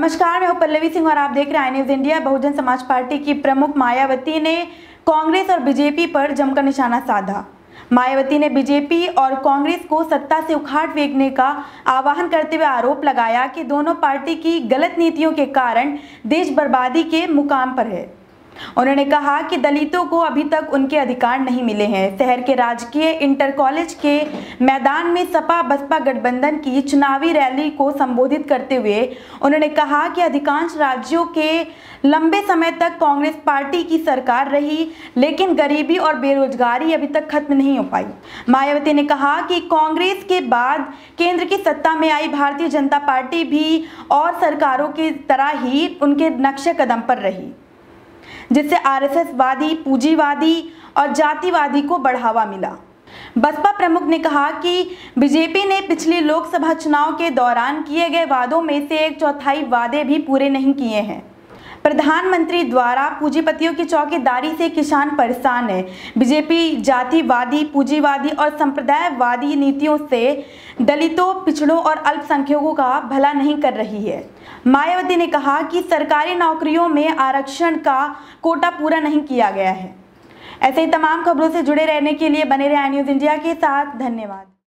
नमस्कार, मैं हूं पल्लवी सिंह और आप देख रहे हैं आई news India. Bahujan Samaj party की प्रमुख मायावती ने कांग्रेस और बीजेपी पर जमकर निशाना साधा। मायावती ने बीजेपी और कांग्रेस को सत्ता से उखाड़ फेंकने का आह्वान करते हुए आरोप लगाया कि दोनों पार्टी की गलत नीतियों के कारण देश बर्बादी के मुकाम पर है। उन्होंने कहा कि दलितों को अभी तक उनके अधिकार नहीं मिले हैं। शहर के राजकीय इंटर कॉलेज के मैदान में सपा बसपा गठबंधन की चुनावी रैली को संबोधित करते हुए उन्होंने कहा कि अधिकांश राज्यों के लंबे समय तक कांग्रेस पार्टी की सरकार रही, लेकिन गरीबी और बेरोजगारी अभी तक खत्म नहीं हो पाई। मायावती ने कहा कि कांग्रेस के बाद केंद्र की सत्ता में आई भारतीय जनता पार्टी भी और सरकारों की तरह ही उनके नक्शे कदम पर रही, जिससे आरएसएस वादी, पूंजीवादी और जातिवादी को बढ़ावा मिला। बसपा प्रमुख ने कहा कि बीजेपी ने पिछले लोकसभा चुनाव के दौरान किए गए वादों में से एक चौथाई वादे भी पूरे नहीं किए हैं। प्रधानमंत्री द्वारा पूंजीपतियों की चौकीदारी से किसान परेशान है। बीजेपी जातिवादी, पूंजीवादी और संप्रदायवादी नीतियों से दलितों, पिछड़ों और अल्पसंख्यकों का भला नहीं कर रही है। मायावती ने कहा कि सरकारी नौकरियों में आरक्षण का कोटा पूरा नहीं किया गया है। ऐसे ही तमाम खबरों से जुड़े रहने के लिए बने रहे आई न्यूज इंडिया के साथ। धन्यवाद।